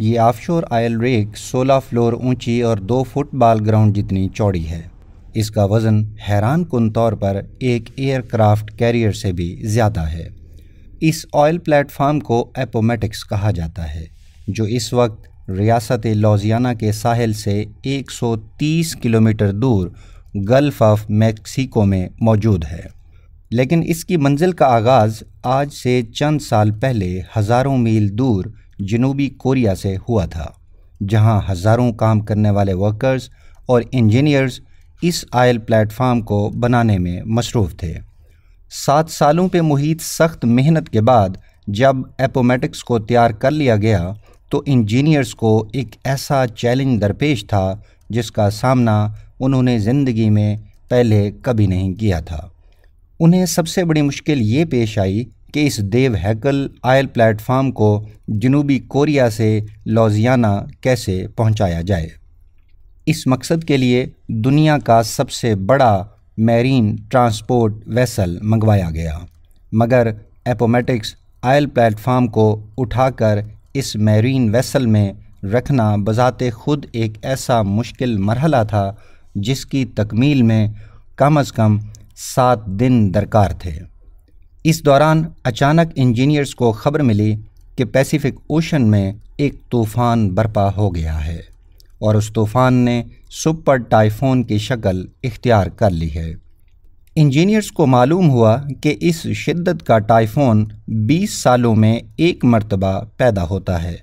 ये offshore oil rake 16 floor ऊंची और 2 फुटबॉल ग्राउंड जितनी चौड़ी है। इसका वज़न हैरानकुन तौर पर एक एयरक्राफ्ट कैरियर से भी ज़्यादा है। इस ऑयल प्लेटफार्म को एपोमेटिक्स कहा जाता है, जो इस वक्त रियासत लुइसियाना के साहिल से 130 किलोमीटर दूर गल्फ़ ऑफ मैक्सिको में मौजूद है। लेकिन इसकी मंजिल का आगाज़ आज से चंद साल पहले हज़ारों मील दूर जनूबी कोरिया से हुआ था, जहां हज़ारों काम करने वाले वर्कर्स और इंजीनियर्स इस आयल प्लेटफार्म को बनाने में मसरूफ़ थे। 7 सालों पे मुहीत सख्त मेहनत के बाद जब एपोमेटिक्स को तैयार कर लिया गया तो इंजीनियर्स को एक ऐसा चैलेंज दरपेश था जिसका सामना उन्होंने ज़िंदगी में पहले कभी नहीं किया था। उन्हें सबसे बड़ी मुश्किल ये पेश आई कि इस देव हैकल आयल प्लेटफार्म को जनूबी कोरिया से लुइसियाना कैसे पहुंचाया जाए। इस मकसद के लिए दुनिया का सबसे बड़ा मैरीन ट्रांसपोर्ट वेसल मंगवाया गया, मगर एपोमेटिक्स आयल प्लेटफार्म को उठाकर इस मैरीन वेसल में रखना बज़ाते खुद एक ऐसा मुश्किल मरहला था जिसकी तकमील में कम अज़ कम 7 दिन दरकार थे। इस दौरान अचानक इंजीनियर्स को खबर मिली कि पैसिफिक ओशन में एक तूफ़ान बर्पा हो गया है और उस तूफ़ान ने सुपर टाइफून की शक्ल इख्तियार कर ली है। इंजीनियर्स को मालूम हुआ कि इस शिद्दत का टाइफून 20 सालों में एक मरतबा पैदा होता है।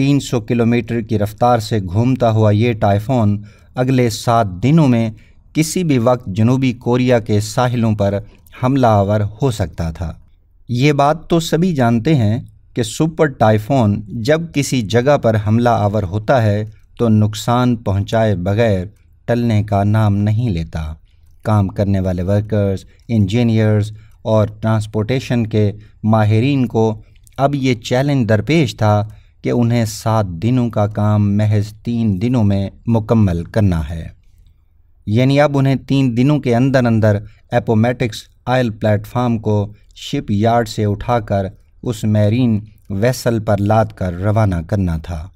300 किलोमीटर की रफ़्तार से घूमता हुआ ये टाइफून अगले 7 दिनों में किसी भी वक्त जनूबी कोरिया के साहिलों पर हमलावर हो सकता था। ये बात तो सभी जानते हैं कि सुपर टाइफून जब किसी जगह पर हमलावर होता है तो नुकसान पहुंचाए बगैर टलने का नाम नहीं लेता। काम करने वाले वर्कर्स, इंजीनियर्स और ट्रांसपोर्टेशन के माहिरीन को अब ये चैलेंज दरपेश था कि उन्हें 7 दिनों का काम महज 3 दिनों में मुकम्मल करना है। यानी अब उन्हें 3 दिनों के अंदर अंदर एपोमेटिक्स आयल प्लेटफार्म को शिप यार्ड से उठाकर उस मैरीन वेसल पर लाद कर रवाना करना था।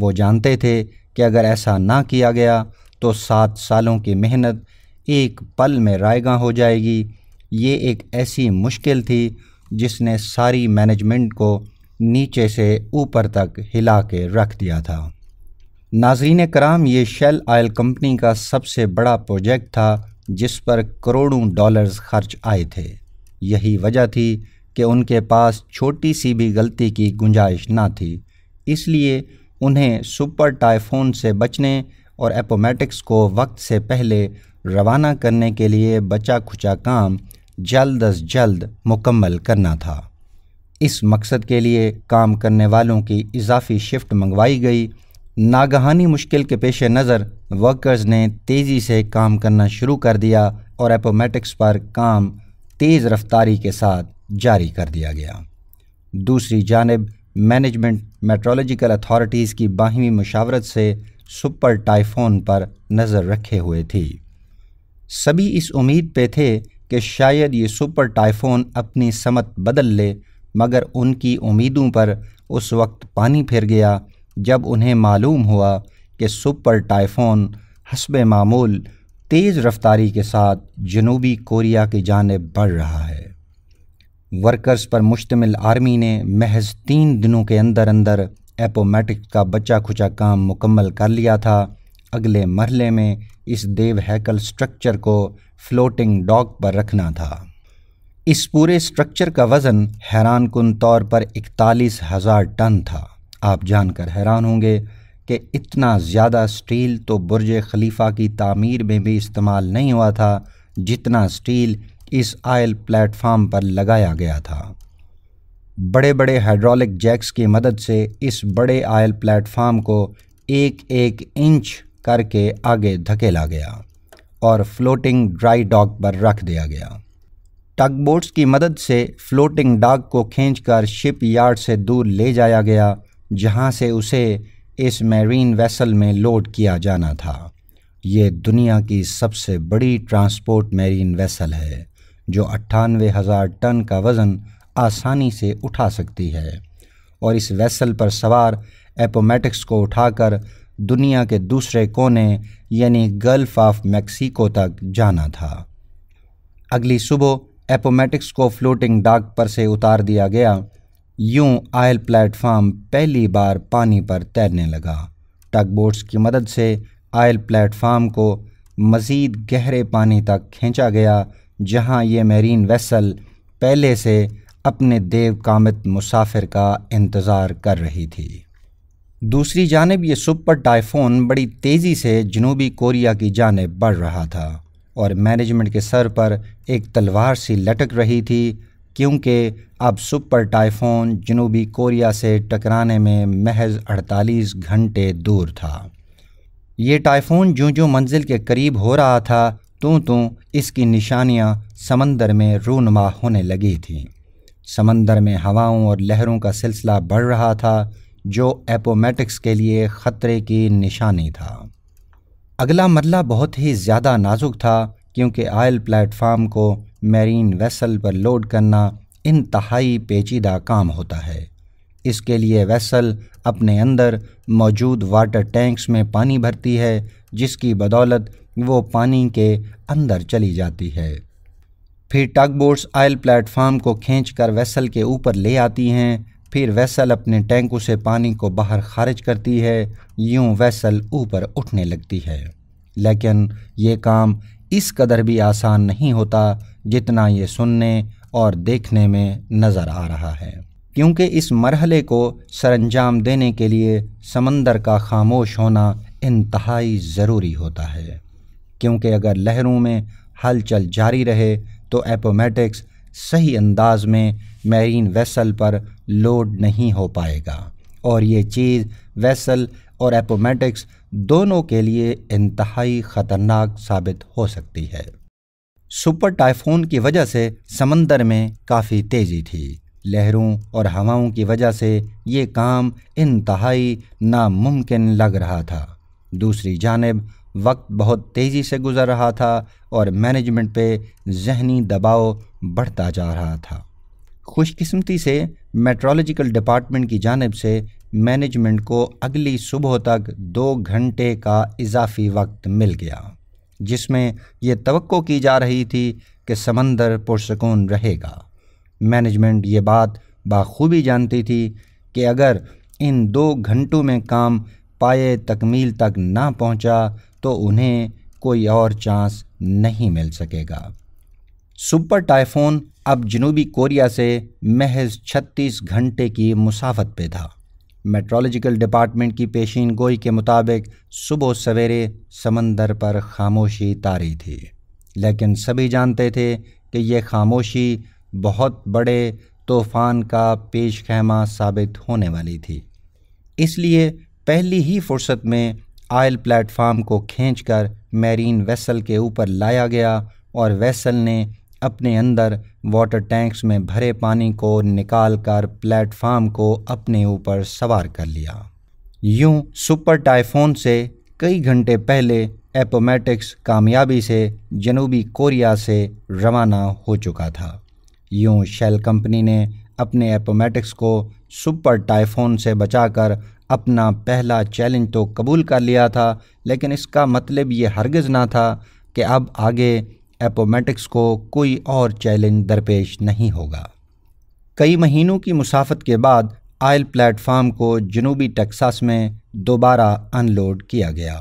वो जानते थे कि अगर ऐसा ना किया गया तो 7 सालों की मेहनत एक पल में रायगां हो जाएगी। ये एक ऐसी मुश्किल थी जिसने सारी मैनेजमेंट को नीचे से ऊपर तक हिला के रख दिया था। नाज़रीन कराम, ये शेल आयल कंपनी का सबसे बड़ा प्रोजेक्ट था जिस पर करोड़ों डॉलर्स खर्च आए थे। यही वजह थी कि उनके पास छोटी सी भी गलती की गुंजाइश ना थी, इसलिए उन्हें सुपर टाइफून से बचने और एपोमेटिक्स को वक्त से पहले रवाना करने के लिए बचा खुचा काम जल्द अज जल्द मुकम्मल करना था। इस मकसद के लिए काम करने वालों की इजाफी शिफ्ट मंगवाई गई। नागहानी मुश्किल के पेश नज़र वर्कर्स ने तेज़ी से काम करना शुरू कर दिया और एपोमेटिक्स पर काम तेज़ रफ्तारी के साथ जारी कर दिया गया। दूसरी जानब मैनेजमेंट मेट्रोलॉजिकल अथॉरिटीज़ की बाहिमी मशावरत से सुपर टाइफून पर नज़र रखे हुए थी। सभी इस उम्मीद पे थे कि शायद ये सुपर टाइफून अपनी समत बदल ले, मगर उनकी उम्मीदों पर उस वक्त पानी फिर गया जब उन्हें मालूम हुआ कि सुपर टाइफून हस्बे मामूल तेज़ रफ्तारी के साथ जनूबी कोरिया की जानिब बढ़ रहा है। वर्कर्स पर मुश्तमिल आर्मी ने महज 3 दिनों के अंदर अंदर एपोमेटिक्स का बचा खुचा काम मुकम्मल कर लिया था। अगले मरहले में इस देव हैकल स्ट्रक्चर को फ्लोटिंग डॉक पर रखना था। इस पूरे स्ट्रक्चर का वज़न हैरानकुन तौर पर 41,000 टन था। आप जानकर हैरान होंगे कि इतना ज़्यादा स्टील तो बुर्ज खलीफा की तामीर में भी इस्तेमाल नहीं हुआ था जितना स्टील इस आयल प्लेटफार्म पर लगाया गया था। बड़े बड़े हाइड्रोलिक जैक्स की मदद से इस बड़े आयल प्लेटफार्म को 1-1 इंच करके आगे धकेला गया और फ्लोटिंग ड्राई डॉक पर रख दिया गया। टगबोट्स की मदद से फ्लोटिंग डॉक को खींचकर शिप यार्ड से दूर ले जाया गया, जहाँ से उसे इस मैरीन वेसल में लोड किया जाना था। ये दुनिया की सबसे बड़ी ट्रांसपोर्ट मैरीन वेसल है जो 98,000 टन का वज़न आसानी से उठा सकती है और इस वेसल पर सवार एपोमैटिक्स को उठाकर दुनिया के दूसरे कोने यानी गल्फ ऑफ मैक्सिको तक जाना था। अगली सुबह एपोमैटिक्स को फ्लोटिंग डॉक पर से उतार दिया गया। यूं आयल प्लेटफार्म पहली बार पानी पर तैरने लगा। टगबोट्स की मदद से आयल प्लेटफार्म को मज़ीद गहरे पानी तक खींचा गया, जहां ये मेरीन वेसल पहले से अपने देवकामित मुसाफिर का इंतज़ार कर रही थी। दूसरी जानिब ये सुपर टाइफून बड़ी तेज़ी से जनूबी कोरिया की जानिब बढ़ रहा था और मैनेजमेंट के सर पर एक तलवार सी लटक रही थी, क्योंकि अब सुपर टाइफून जनूबी कोरिया से टकराने में महज 48 घंटे दूर था। ये टाइफून ज्यों ज्यों मंजिल के करीब हो रहा था, त्यों त्यों इसकी निशानियाँ समंदर में रूनुमा होने लगी थीं। समंदर में हवाओं और लहरों का सिलसिला बढ़ रहा था, जो एपोमैटिक्स के लिए ख़तरे की निशानी था। अगला मरला बहुत ही ज़्यादा नाजुक था, क्योंकि आयल प्लेटफार्म को मैरीन वेसल पर लोड करना इंतहाई पेचीदा काम होता है। इसके लिए वेसल अपने अंदर मौजूद वाटर टैंक्स में पानी भरती है, जिसकी बदौलत वो पानी के अंदर चली जाती है। फिर टगबोट्स आयल प्लेटफार्म को खींचकर वेसल के ऊपर ले आती हैं। फिर वेसल अपने टैंकों से पानी को बाहर खारिज करती है। यूं वेसल ऊपर उठने लगती है, लेकिन ये काम इस कदर भी आसान नहीं होता जितना ये सुनने और देखने में नज़र आ रहा है, क्योंकि इस मरहले को सरंजाम देने के लिए समंदर का खामोश होना इंतहाई ज़रूरी होता है, क्योंकि अगर लहरों में हलचल जारी रहे तो एपोमैटिक्स सही अंदाज में मैरीन वेसल पर लोड नहीं हो पाएगा, और ये चीज़ वेसल और एपोमैटिक्स दोनों के लिए इंतहाई ख़तरनाक साबित हो सकती है। सुपर टाइफून की वजह से समंदर में काफ़ी तेज़ी थी। लहरों और हवाओं की वजह से ये काम इंतहाई नामुमकिन लग रहा था। दूसरी जानिब वक्त बहुत तेज़ी से गुज़र रहा था और मैनेजमेंट पे ज़हनी दबाव बढ़ता जा रहा था। खुशकिस्मती से मेट्रोलॉजिकल डिपार्टमेंट की जानिब से मैनेजमेंट को अगली सुबह तक 2 घंटे का इजाफी वक्त मिल गया, जिसमें यह तवक्को की जा रही थी कि समंदर पुरसकून रहेगा। मैनेजमेंट ये बात बाखूबी जानती थी कि अगर इन 2 घंटों में काम पाए तकमील तक ना पहुंचा तो उन्हें कोई और चांस नहीं मिल सकेगा। सुपर टाइफून अब जनूबी कोरिया से महज 36 घंटे की मुसाफत पे था। मेट्रोलॉजिकल डिपार्टमेंट की पेशीन गोई के मुताबिक सुबह सवेरे समंदर पर खामोशी तारी थी, लेकिन सभी जानते थे कि यह खामोशी बहुत बड़े तूफ़ान का पेशखैमा साबित होने वाली थी। इसलिए पहली ही फुर्सत में आयल प्लेटफार्म को खींचकर मैरीन वेसल के ऊपर लाया गया और वेसल ने अपने अंदर वाटर टैंक्स में भरे पानी को निकालकर प्लेटफार्म को अपने ऊपर सवार कर लिया। यूं सुपर टाइफून से कई घंटे पहले एपोमैटिक्स कामयाबी से जनूबी कोरिया से रवाना हो चुका था। यूं शेल कंपनी ने अपने एपोमैटिक्स को सुपर टाइफून से बचाकर अपना पहला चैलेंज तो कबूल कर लिया था, लेकिन इसका मतलब ये हरगिज़ ना था कि अब आगे एपोमैटिक्स को कोई और चैलेंज दरपेश नहीं होगा। कई महीनों की मुसाफत के बाद आयल प्लेटफार्म को जनूबी टेक्सास में दोबारा अनलोड किया गया,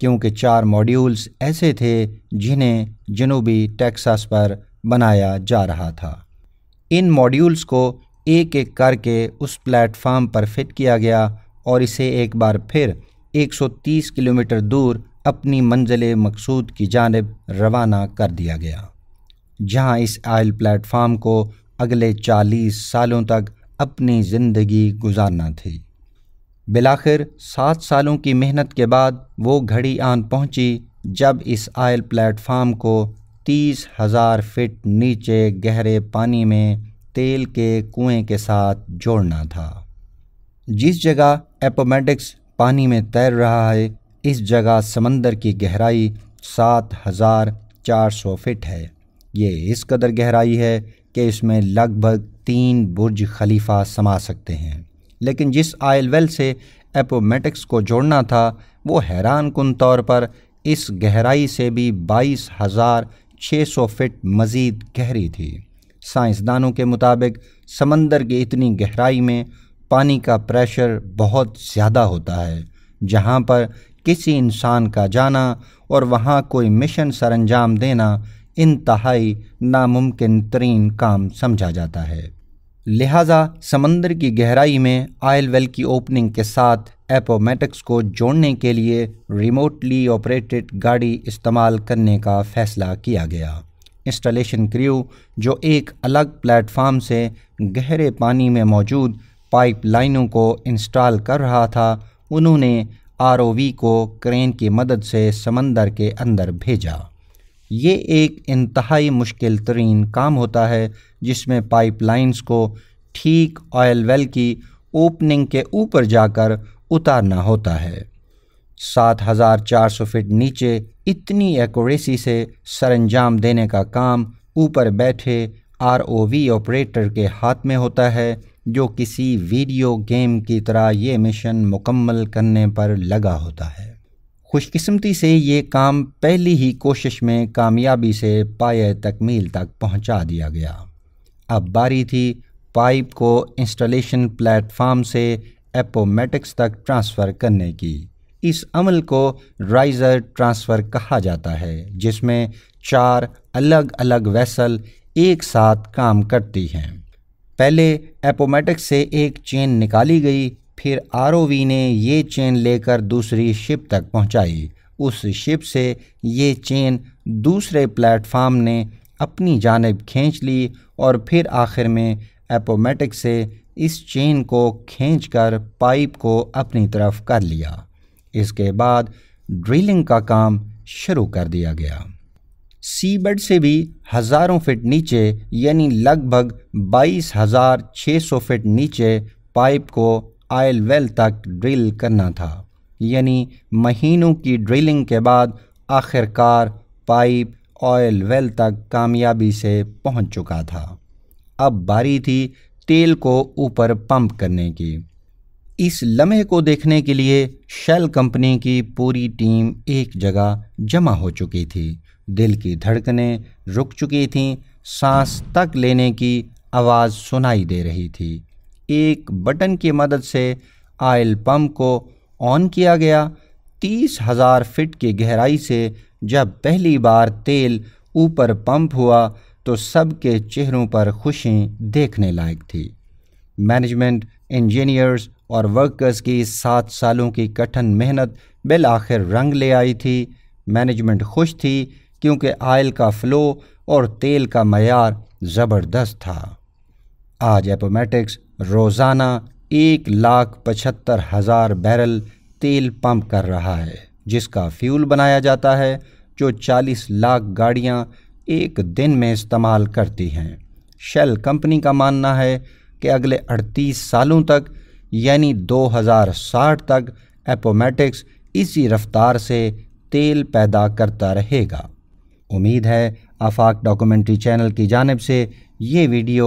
क्योंकि 4 मॉड्यूल्स ऐसे थे जिन्हें जनूबी टेक्सास पर बनाया जा रहा था। इन मॉड्यूल्स को एक एक करके उस प्लेटफार्म पर फिट किया गया और इसे एक बार फिर 130 किलोमीटर दूर अपनी मंजिल मकसूद की जानिब रवाना कर दिया गया, जहां इस आयल प्लेटफार्म को अगले 40 सालों तक अपनी ज़िंदगी गुजारना थी। बिलाखिर 7 सालों की मेहनत के बाद वो घड़ी आन पहुंची जब इस आयल प्लेटफार्म को 30,000 फिट नीचे गहरे पानी में तेल के कुएं के साथ जोड़ना था। जिस जगह एपोमैटिक्स पानी में तैर रहा है, इस जगह समंदर की गहराई 7,400 फिट है। ये इस कदर गहराई है कि इसमें लगभग 3 बुर्ज खलीफा समा सकते हैं। लेकिन जिस आयल वेल से एपोमेटिक्स को जोड़ना था, वो हैरानकुन तौर पर इस गहराई से भी 22,600 फीट मज़ीद गहरी थी। साइंसदानों के मुताबिक समंदर की इतनी गहराई में पानी का प्रेशर बहुत ज़्यादा होता है, जहाँ पर किसी इंसान का जाना और वहाँ कोई मिशन सरंजाम देना इंतहाई नामुमकिन तरीन काम समझा जाता है। लिहाजा समंदर की गहराई में आयल वेल की ओपनिंग के साथ एपोमेटिक्स को जोड़ने के लिए रिमोटली ऑपरेटेड गाड़ी इस्तेमाल करने का फ़ैसला किया गया। इंस्टॉलेशन क्रू, जो एक अलग प्लेटफार्म से गहरे पानी में मौजूद पाइपलाइनों को इंस्टॉल कर रहा था, उन्होंने आरओवी को क्रेन की मदद से समंदर के अंदर भेजा। ये एक इंतहाई मुश्किल तरीन काम होता है जिसमें पाइपलाइंस को ठीक ऑयल वेल की ओपनिंग के ऊपर जाकर उतारना होता है। 7,400 फीट नीचे इतनी एक्यूरेसी से सरंजाम देने का काम ऊपर बैठे आरओवी ऑपरेटर के हाथ में होता है, जो किसी वीडियो गेम की तरह ये मिशन मुकम्मल करने पर लगा होता है। खुशकिस्मती से ये काम पहली ही कोशिश में कामयाबी से पाए तकमील तक पहुंचा दिया गया। अब बारी थी पाइप को इंस्टॉलेशन प्लेटफार्म से एपोमेटिक्स तक ट्रांसफ़र करने की। इस अमल को राइज़र ट्रांसफ़र कहा जाता है, जिसमें 4 अलग अलग वेसल एक साथ काम करती हैं। पहले एपोमेटिक्स से एक चेन निकाली गई, फिर आरओवी ने ये चेन लेकर दूसरी शिप तक पहुंचाई। उस शिप से ये चेन दूसरे प्लेटफार्म ने अपनी जानिब खींच ली और फिर आखिर में एपोमेटिक्स से इस चेन को खींचकर पाइप को अपनी तरफ कर लिया। इसके बाद ड्रिलिंग का काम शुरू कर दिया गया। सीबेड से भी हज़ारों फिट नीचे यानी लगभग 22,600 फिट नीचे पाइप को आयल वेल तक ड्रिल करना था। यानी महीनों की ड्रिलिंग के बाद आखिरकार पाइप ऑयल वेल तक कामयाबी से पहुंच चुका था। अब बारी थी तेल को ऊपर पंप करने की। इस लम्हे को देखने के लिए शेल कंपनी की पूरी टीम एक जगह जमा हो चुकी थी। दिल की धड़कनें रुक चुकी थीं, सांस तक लेने की आवाज़ सुनाई दे रही थी। एक बटन की मदद से आयल पंप को ऑन किया गया। 30,000 फीट की गहराई से जब पहली बार तेल ऊपर पंप हुआ तो सबके चेहरों पर खुशी देखने लायक थी। मैनेजमेंट, इंजीनियर्स और वर्कर्स की 7 सालों की कठिन मेहनत बिलआखिर रंग ले आई थी। मैनेजमेंट खुश थी क्योंकि आयल का फ़्लो और तेल का मयार ज़बरदस्त था। आज एपोमेटिक्स रोज़ाना 1,75,000 बैरल तेल पंप कर रहा है, जिसका फ्यूल बनाया जाता है जो 40 लाख गाड़ियां एक दिन में इस्तेमाल करती हैं। शेल कंपनी का मानना है कि अगले 38 सालों तक यानी 2060 तक एपोमेटिक्स इसी रफ्तार से तेल पैदा करता रहेगा। उम्मीद है आफाक डॉक्यूमेंट्री चैनल की जानिब से ये वीडियो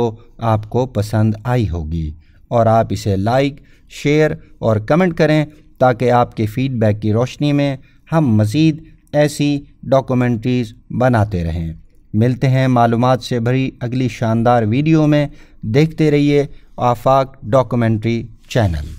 आपको पसंद आई होगी और आप इसे लाइक, शेयर और कमेंट करें ताकि आपके फ़ीडबैक की रोशनी में हम मज़ीद ऐसी डॉक्यूमेंट्रीज़ बनाते रहें। मिलते हैं मालूमात से भरी अगली शानदार वीडियो में। देखते रहिए आफाक डॉक्यूमेंट्री चैनल।